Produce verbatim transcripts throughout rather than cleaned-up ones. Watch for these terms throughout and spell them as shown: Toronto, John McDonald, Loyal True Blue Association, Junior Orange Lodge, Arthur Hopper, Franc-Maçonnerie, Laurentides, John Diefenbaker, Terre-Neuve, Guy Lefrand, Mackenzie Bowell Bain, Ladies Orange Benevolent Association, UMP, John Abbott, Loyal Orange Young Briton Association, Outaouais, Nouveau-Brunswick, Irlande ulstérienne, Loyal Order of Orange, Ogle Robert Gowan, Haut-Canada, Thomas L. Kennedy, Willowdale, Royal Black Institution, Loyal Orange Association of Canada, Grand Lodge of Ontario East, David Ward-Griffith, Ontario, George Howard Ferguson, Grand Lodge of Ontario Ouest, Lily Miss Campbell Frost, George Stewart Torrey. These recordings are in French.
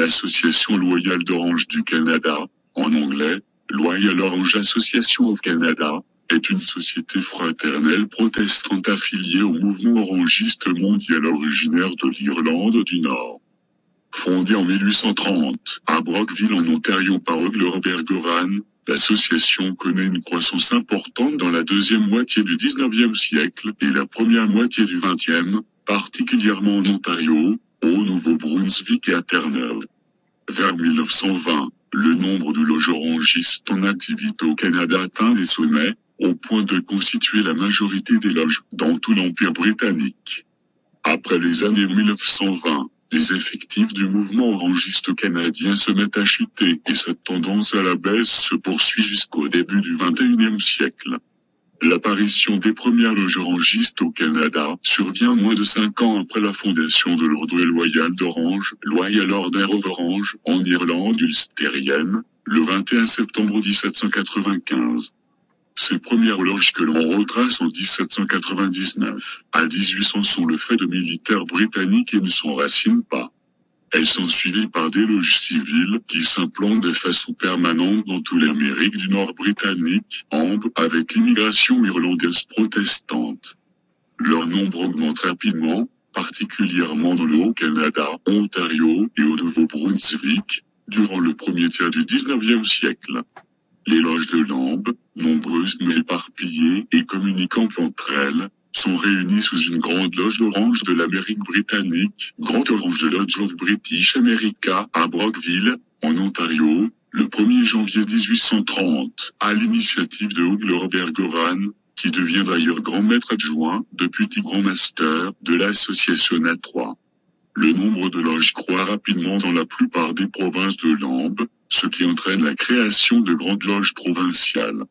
l'Association Loyal Orange du Canada, en anglais, Loyal Orange Association of Canada, est une société fraternelle protestante affiliée au mouvement orangiste mondial originaire de l'Irlande du Nord. Fondée en mille huit cent trente à Brockville en Ontario par Ogle Robert Gowan, l'association connaît une croissance importante dans la deuxième moitié du dix-neuvième siècle et la première moitié du vingtième, particulièrement en Ontario, au Nouveau-Brunswick et à Terre-Neuve. Vers mille neuf cent vingt, le nombre de loges orangistes en activité au Canada atteint des sommets, au point de constituer la majorité des loges dans tout l'Empire britannique. Après les années mille neuf cent vingt, les effectifs du mouvement orangiste canadien se mettent à chuter et cette tendance à la baisse se poursuit jusqu'au début du vingt-et-unième siècle. L'apparition des premières loges orangistes au Canada survient moins de cinq ans après la fondation de l'Ordre Loyal d'Orange, Loyal Order of Orange, en Irlande ulstérienne, le vingt-et-un septembre mille sept cent quatre-vingt-quinze. Ces premières loges que l'on retrace en mille sept cent quatre-vingt-dix-neuf à mille huit cents sont le fait de militaires britanniques et ne s'enracinent pas. Elles sont suivies par des loges civiles qui s'implantent de façon permanente dans toute l'Amérique du Nord britannique, ambe avec l'immigration irlandaise protestante. Leur nombre augmente rapidement, particulièrement dans le Haut-Canada, Ontario et au Nouveau-Brunswick, durant le premier tiers du dix-neuvième siècle. Les loges de l'ambe, nombreuses mais éparpillées et communiquant entre elles, sont réunies sous une grande loge d'orange de l'Amérique britannique, Grand Orange Lodge of British America, à Brockville, en Ontario, le premier janvier mille huit cent trente, à l'initiative de Ogle Robert Gowan, qui devient d'ailleurs grand maître adjoint, depuis grand master, de l'association A trois. Le nombre de loges croît rapidement dans la plupart des provinces de l'ambe, ce qui entraîne la création de grandes loges provinciales.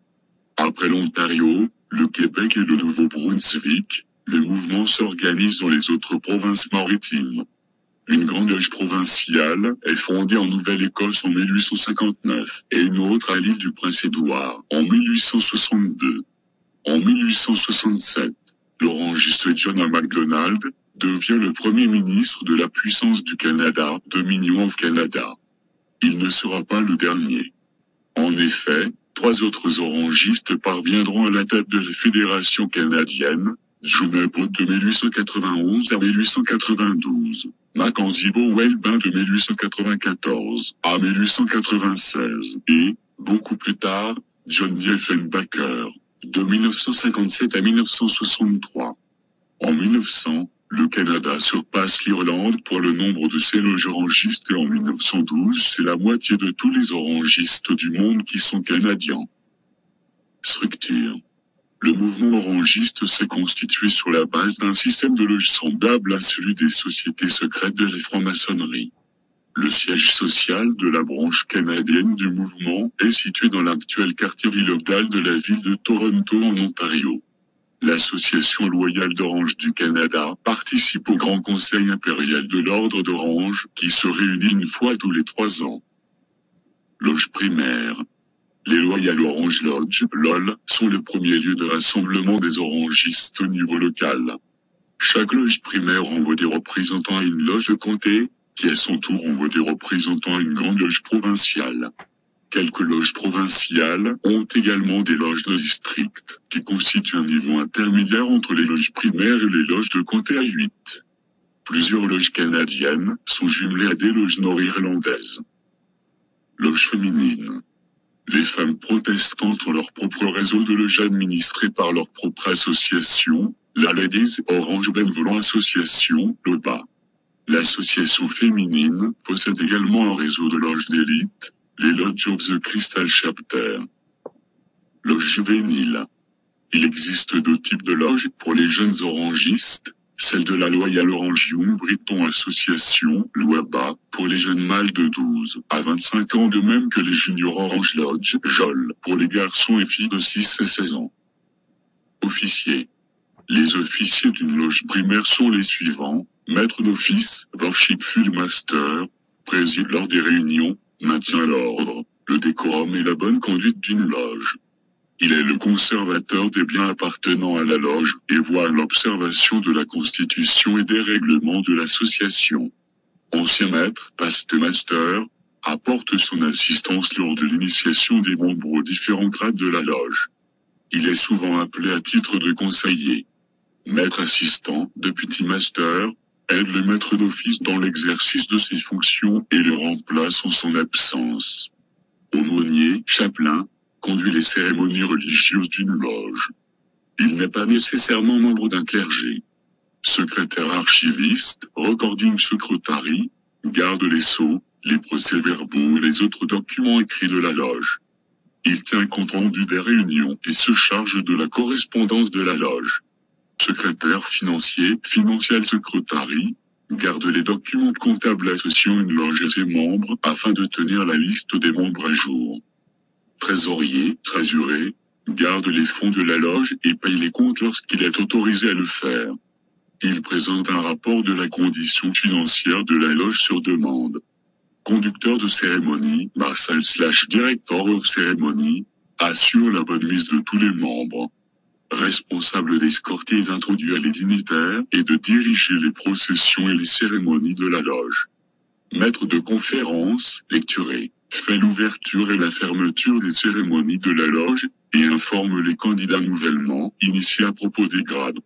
Après l'Ontario, le Québec et le Nouveau-Brunswick, le mouvement s'organise dans les autres provinces maritimes. Une grande loge provinciale est fondée en Nouvelle-Écosse en mille huit cent cinquante-neuf et une autre à l'île du Prince-Édouard en mille huit cent soixante-deux. En mille huit cent soixante-sept, l'orangiste John McDonald devient le premier ministre de la puissance du Canada, Dominion of Canada. Il ne sera pas le dernier. En effet, trois autres orangistes parviendront à la tête de la Fédération canadienne, John Abbott de mille huit cent quatre-vingt-onze à mille huit cent quatre-vingt-douze, Mackenzie Bowell Bain de mille huit cent quatre-vingt-quatorze à mille huit cent quatre-vingt-seize et, beaucoup plus tard, John Diefenbaker, de mille neuf cent cinquante-sept à mille neuf cent soixante-trois. En mille neuf cent, le Canada surpasse l'Irlande pour le nombre de ses loges orangistes et en mille neuf cent douze c'est la moitié de tous les orangistes du monde qui sont canadiens. Structure. Le mouvement orangiste s'est constitué sur la base d'un système de loges semblable à celui des sociétés secrètes de la franc-maçonnerie. Le siège social de la branche canadienne du mouvement est situé dans l'actuel quartier Willowdale de la ville de Toronto en Ontario. L'Association Loyale d'Orange du Canada participe au Grand Conseil impérial de l'Ordre d'Orange qui se réunit une fois tous les trois ans. Loge primaire. Les Loyal Orange Lodge, L O L, sont le premier lieu de rassemblement des orangistes au niveau local. Chaque loge primaire envoie des représentants à une loge de comté, qui à son tour envoie des représentants à une grande loge provinciale. Quelques loges provinciales ont également des loges de district, qui constituent un niveau intermédiaire entre les loges primaires et les loges de comté à huit. Plusieurs loges canadiennes sont jumelées à des loges nord-irlandaises. Loges féminines. Les femmes protestantes ont leur propre réseau de loges administrées par leur propre association, la Ladies Orange Benevolent Association, L O B A. L'association féminine possède également un réseau de loges d'élite, les Lodge of the Crystal Chapter. Loge juvénile. Il existe deux types de loges pour les jeunes orangistes, celle de la Loyal Orange Young Briton Association, L O B A, pour les jeunes mâles de douze à vingt-cinq ans, de même que les Junior Orange Lodge, J O L, pour les garçons et filles de six et seize ans. Officiers. Les officiers d'une loge primaire sont les suivants, maître d'office, worshipful master, préside lors des réunions, maintient l'ordre, le décorum et la bonne conduite d'une loge. Il est le conservateur des biens appartenant à la loge et voit à l'observation de la Constitution et des règlements de l'association. ancien maître, pastemaster, apporte son assistance lors de l'initiation des membres aux différents grades de la loge. Il est souvent appelé à titre de conseiller. Maître assistant, deputy master, aide le maître d'office dans l'exercice de ses fonctions et le remplace en son absence. Aumônier, chapelain, conduit les cérémonies religieuses d'une loge. Il n'est pas nécessairement membre d'un clergé. Secrétaire archiviste, recording secretary, garde les sceaux, les procès-verbaux et les autres documents écrits de la loge. Il tient compte rendu des réunions et se charge de la correspondance de la loge. Secrétaire financier, financial secretary, garde les documents comptables associant une loge et ses membres afin de tenir la liste des membres à jour. Trésorier, trésurier, garde les fonds de la loge et paye les comptes lorsqu'il est autorisé à le faire. Il présente un rapport de la condition financière de la loge sur demande. Conducteur de cérémonie, marshal slash director of ceremony, assure la bonne mise de tous les membres. Responsable d'escorter et d'introduire les dignitaires et de diriger les processions et les cérémonies de la loge. Maître de conférence, lecturé, fait l'ouverture et la fermeture des cérémonies de la loge et informe les candidats nouvellement initiés à propos des grades.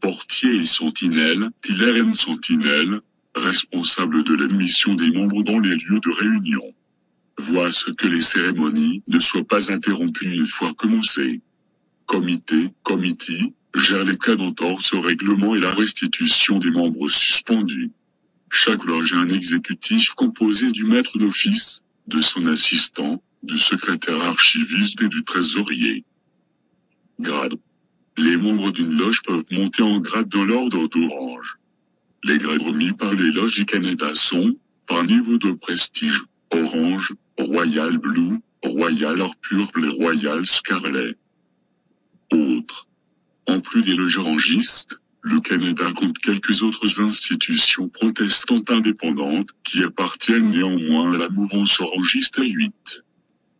Portier et sentinelle, tiller and sentinelle, responsable de l'admission des membres dans les lieux de réunion. Voit à ce que les cérémonies ne soient pas interrompues une fois commencées. Comité, committee, gère les cas d'entorse au règlement et la restitution des membres suspendus. Chaque loge a un exécutif composé du maître d'office, de son assistant, du secrétaire archiviste et du trésorier. Grade. Les membres d'une loge peuvent monter en grade dans l'ordre d'Orange. Les grades remis par les loges du Canada sont, par niveau de prestige, Orange, Royal Blue, Royal Or Purple et Royal Scarlet. Autres. En plus des loges orangistes, le Canada compte quelques autres institutions protestantes indépendantes qui appartiennent néanmoins à la mouvance orangiste à huit.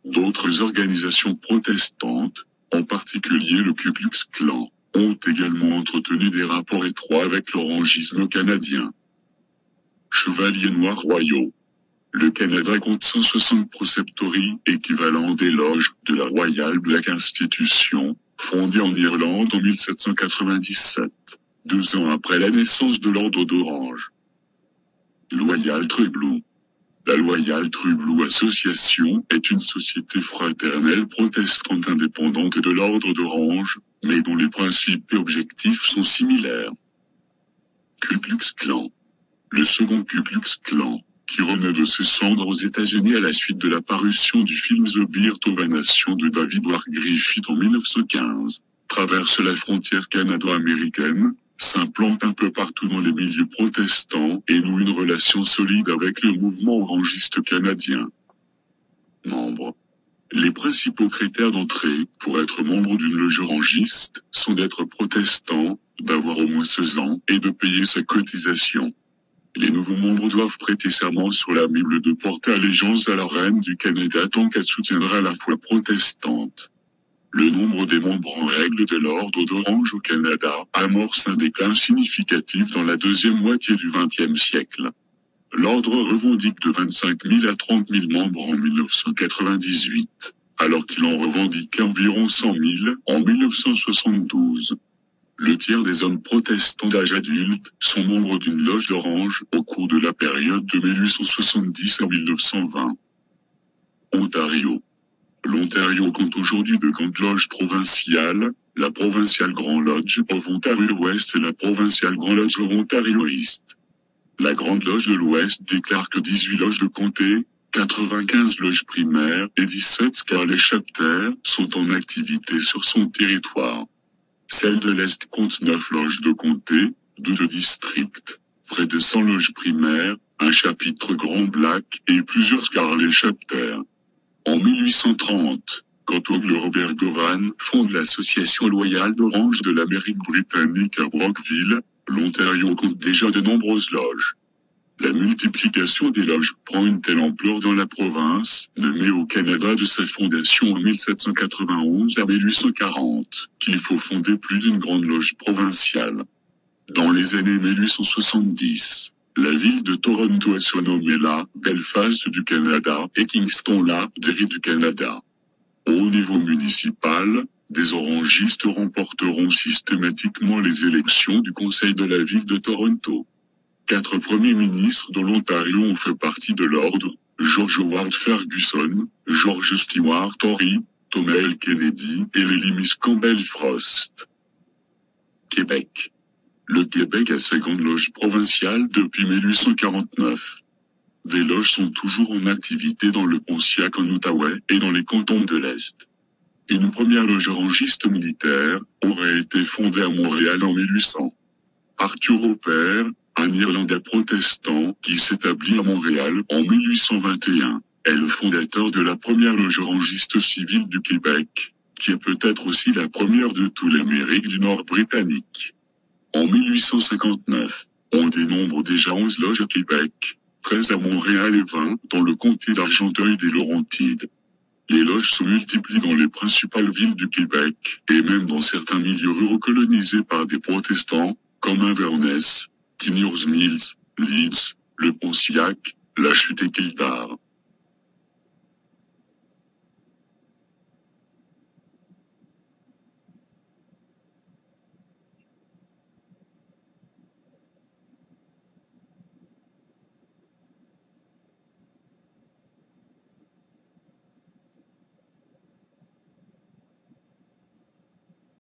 D'autres organisations protestantes, en particulier le Ku Klux Klan, ont également entretenu des rapports étroits avec l'orangisme canadien. Chevaliers noirs royaux. Le Canada compte cent soixante preceptories, équivalent des loges de la Royal Black Institution, fondée en Irlande en mille sept cent quatre-vingt-dix-sept, deux ans après la naissance de l'Ordre d'Orange. Loyal True Blue. La Loyal True Blue Association est une société fraternelle protestante indépendante de l'Ordre d'Orange, mais dont les principes et objectifs sont similaires. Ku Klux Klan. Le second Ku Klux Klan, qui renaît de ses cendres aux États-Unis à la suite de la parution du film The Birth of a Nation de David Ward-Griffith en mille neuf cent quinze, traverse la frontière canado-américaine, s'implante un peu partout dans les milieux protestants et noue une relation solide avec le mouvement orangiste canadien. Membres. Les principaux critères d'entrée pour être membre d'une loge orangiste sont d'être protestant, d'avoir au moins seize ans et de payer sa cotisation. Les nouveaux membres doivent prêter serment sur la Bible de porter allégeance à la reine du Canada tant qu'elle soutiendra la foi protestante. Le nombre des membres en règle de l'Ordre d'Orange au Canada amorce un déclin significatif dans la deuxième moitié du vingtième siècle. L'Ordre revendique de vingt-cinq mille à trente mille membres en mille neuf cent quatre-vingt-dix-huit, alors qu'il en revendiquait environ cent mille en mille neuf cent soixante-douze. Le tiers des hommes protestants d'âge adulte sont membres d'une loge d'Orange au cours de la période de mille huit cent soixante-dix à mille neuf cent vingt. Ontario. L'Ontario compte aujourd'hui deux grandes loges provinciales, la provinciale Grand Lodge of Ontario Ouest et la provinciale Grand Lodge of Ontario East. La Grande Loge de l'Ouest déclare que dix-huit loges de comté, quatre-vingt-quinze loges primaires et dix-sept Scarlet Chapters sont en activité sur son territoire. Celle de l'Est compte neuf loges de comté, douze districts, près de cent loges primaires, un chapitre Grand Black et plusieurs Scarlet Chapters. En mille huit cent trente, quand Ogle Robert Gowan fonde l'association Loyal d'Orange de l'Amérique britannique à Brockville, l'Ontario compte déjà de nombreuses loges. La multiplication des loges prend une telle ampleur dans la province, nommée au Canada de sa fondation en mille sept cent quatre-vingt-onze à mille huit cent quarante, qu'il faut fonder plus d'une grande loge provinciale. Dans les années mille huit cent soixante-dix, La ville de Toronto est surnommée la Belfast du Canada et Kingston la Derry du Canada. Au niveau municipal, des orangistes remporteront systématiquement les élections du Conseil de la ville de Toronto. Quatre premiers ministres de l'Ontario ont fait partie de l'ordre, George Howard Ferguson, George Stewart Torrey, Thomas L. Kennedy et Lily Miss Campbell Frost. Québec. Le Québec a sa grande loge provinciale depuis mille huit cent quarante-neuf. Des loges sont toujours en activité dans le Pontiac en Outaouais et dans les cantons de l'Est. Une première loge orangiste militaire aurait été fondée à Montréal en mille huit cents. Arthur Hopper, un Irlandais protestant qui s'établit à Montréal en mille huit cent vingt et un, est le fondateur de la première loge orangiste civile du Québec, qui est peut-être aussi la première de toute l'Amérique du Nord britannique. En mille huit cent cinquante-neuf, on dénombre déjà onze loges à Québec, treize à Montréal et vingt dans le comté d'Argenteuil des Laurentides. Les loges se multiplient dans les principales villes du Québec, et même dans certains milieux ruraux colonisés par des protestants, comme Inverness, Kinnears Mills, Leeds, le Pontiac, la Chute et Kildare.